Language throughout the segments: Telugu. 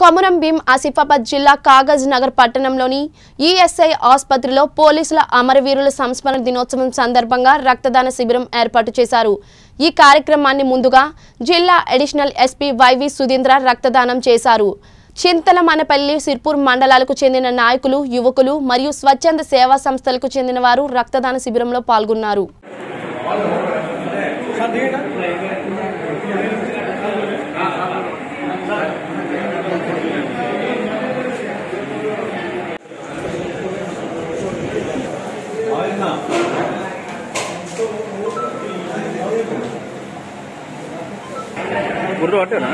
కొమురం భీం ఆసిఫాబాద్ జిల్లా కాగజ్ నగర్ పట్టణంలోని ఈఎస్ఐ ఆసుపత్రిలో పోలీసుల అమరవీరుల సంస్మరణ దినోత్సవం సందర్భంగా రక్తదాన శిబిరం ఏర్పాటు చేశారు. ఈ కార్యక్రమానికి ముందుగా జిల్లా అడిషనల్ ఎస్పీ వైవి సుధీంద్ర రక్తదానం చేశారు. చింతలమనపల్లి సిర్పూర్ మండలాలకు చెందిన నాయకులు, యువకులు మరియు స్వచ్ఛంద సేవా సంస్థలకు చెందిన వారు రక్తదాన శిబిరంలో పాల్గొన్నారు. Burdo aate na?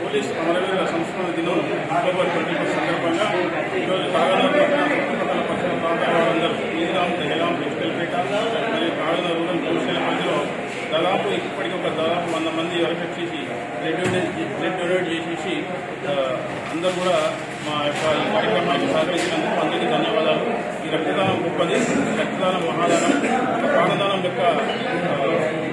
Police Amaravira Samsmana Dinam October 21 సందర్భంగా ఈ రోజు దాదాపు ఇప్పటికొక దాదాపు 100 మంది వరకు వచ్చేసి బ్లడ్ డొనేట్ చేసేసి అందరూ కూడా మా యొక్క ఈ కార్యక్రమానికి సహకరించినందుకు అందరికీ ధన్యవాదాలు. ఈ రక్తదానం గొప్పది, రక్తదానం మహాదానం, ప్రాణదానం యొక్క